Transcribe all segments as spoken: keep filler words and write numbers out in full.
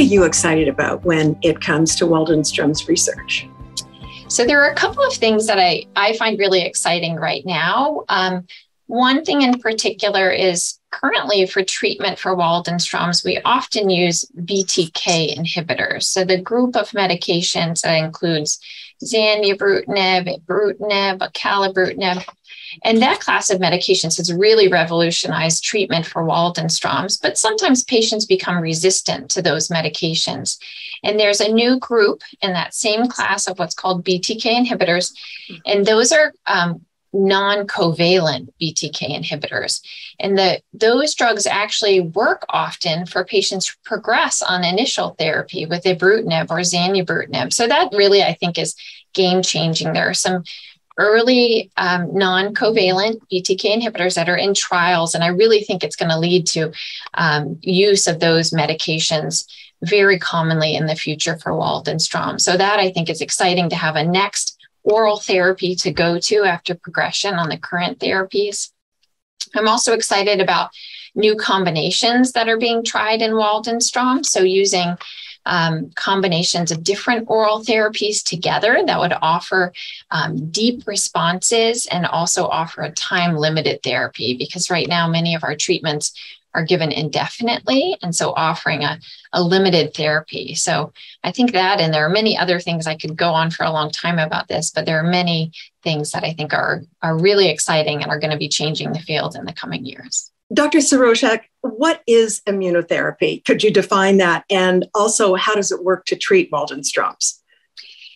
are you excited about when it comes to Waldenström's research? So there are a couple of things that I, I find really exciting right now. Um, one thing in particular is currently for treatment for Waldenström's, we often use B T K inhibitors. So the group of medications that includes Zanubrutinib, Ibrutinib, Acalabrutinib, and that class of medications has really revolutionized treatment for Waldenström's, but sometimes patients become resistant to those medications. And there's a new group in that same class of what's called B T K inhibitors, and those are um, non-covalent B T K inhibitors. And the, those drugs actually work often for patients who progress on initial therapy with Ibrutinib or Zanubrutinib. So that really, I think, is game-changing. There are some early um, non-covalent B T K inhibitors that are in trials, and I really think it's going to lead to um, use of those medications very commonly in the future for Waldenström. So that, I think, is exciting to have a next oral therapy to go to after progression on the current therapies. I'm also excited about new combinations that are being tried in Waldenström, so using Um, combinations of different oral therapies together that would offer um, deep responses and also offer a time-limited therapy, because right now many of our treatments are given indefinitely, and so offering a, a limited therapy. So I think that, and there are many other things I could go on for a long time about this, but there are many things that I think are, are really exciting and are going to be changing the field in the coming years. Doctor Seroshek, what is immunotherapy? Could you define that? And also, how does it work to treat Waldenström's?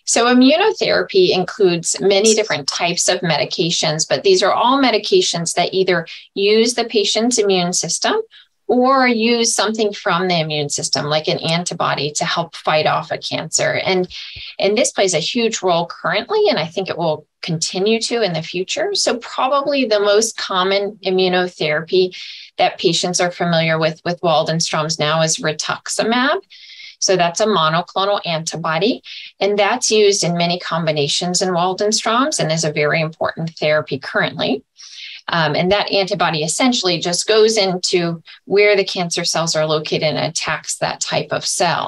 So immunotherapy includes many different types of medications, but these are all medications that either use the patient's immune system or use something from the immune system, like an antibody, to help fight off a cancer. And, and this plays a huge role currently, and I think it will continue to in the future. So probably the most common immunotherapy that patients are familiar with with Waldenström's now is rituximab. So that's a monoclonal antibody, and that's used in many combinations in Waldenström's and is a very important therapy currently. Um, and that antibody essentially just goes into where the cancer cells are located and attacks that type of cell.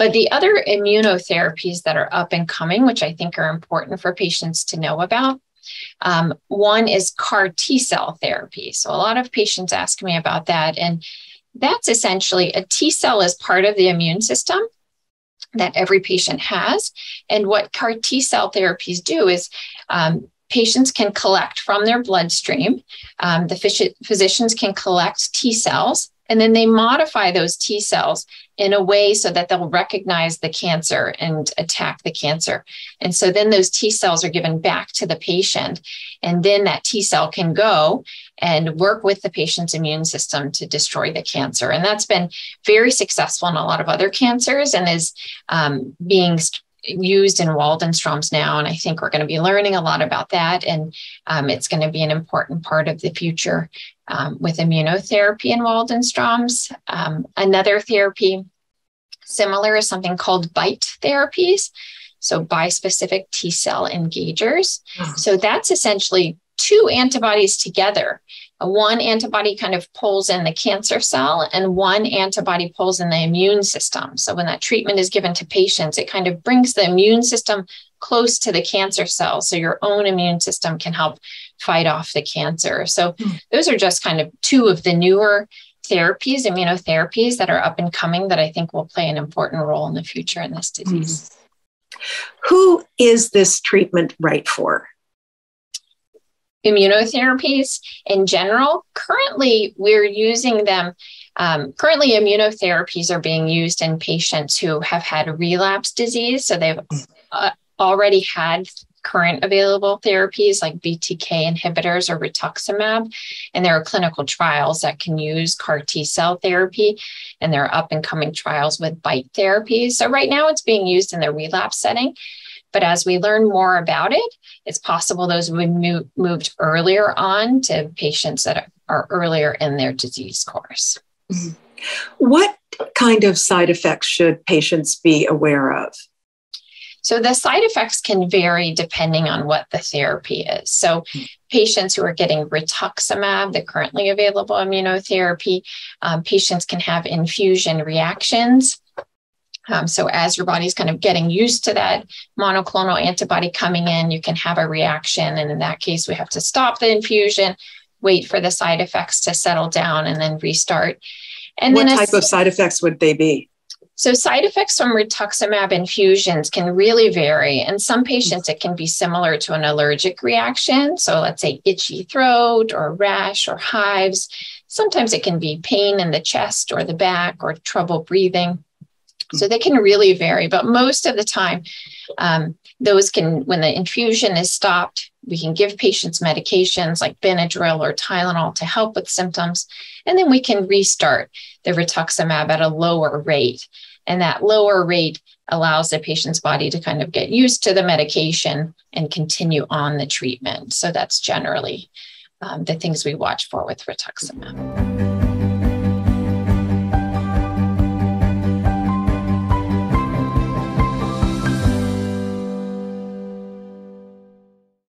But the other immunotherapies that are up and coming, which I think are important for patients to know about, um, one is CAR T cell therapy. So a lot of patients ask me about that. And that's essentially a T cell is part of the immune system that every patient has. And what CAR T cell therapies do is um, patients can collect from their bloodstream, um, the phys- physicians can collect T cells, and then they modify those T cells in a way so that they'll recognize the cancer and attack the cancer. And so then those T cells are given back to the patient, and then that T cell can go and work with the patient's immune system to destroy the cancer. And that's been very successful in a lot of other cancers and is um, being st- used in Waldenström's now, and I think we're going to be learning a lot about that, and um, it's going to be an important part of the future um, with immunotherapy in Waldenström's. Um, another therapy similar is something called BiTE therapies, so Bispecific T-Cell Engagers. Mm-hmm. So that's essentially two antibodies together. One antibody kind of pulls in the cancer cell, and one antibody pulls in the immune system. So when that treatment is given to patients, it kind of brings the immune system close to the cancer cell, so your own immune system can help fight off the cancer. So those are just kind of two of the newer therapies, immunotherapies, that are up and coming that I think will play an important role in the future in this disease. Mm-hmm. Who is this treatment right for? Immunotherapies in general, currently we're using them. Um, currently, immunotherapies are being used in patients who have had relapse disease. So they've uh, already had current available therapies like B T K inhibitors or rituximab. And there are clinical trials that can use CAR T cell therapy. And there are up and coming trials with BiTE therapies. So right now it's being used in the relapse setting. But as we learn more about it, it's possible those would move moved earlier on to patients that are earlier in their disease course. Mm-hmm. What kind of side effects should patients be aware of? So the side effects can vary depending on what the therapy is. So mm-hmm. patients who are getting rituximab, the currently available immunotherapy, um, patients can have infusion reactions. Um, so as your body's kind of getting used to that monoclonal antibody coming in, you can have a reaction. And in that case, we have to stop the infusion, wait for the side effects to settle down, and then restart. And what then type a, of side effects would they be? So side effects from rituximab infusions can really vary. In some patients, it can be similar to an allergic reaction. So let's say itchy throat or rash or hives. Sometimes it can be pain in the chest or the back or trouble breathing. So they can really vary, but most of the time, um, those can, when the infusion is stopped, we can give patients medications like Benadryl or Tylenol to help with symptoms, and then we can restart the rituximab at a lower rate. And that lower rate allows the patient's body to kind of get used to the medication and continue on the treatment. So that's generally um, the things we watch for with rituximab.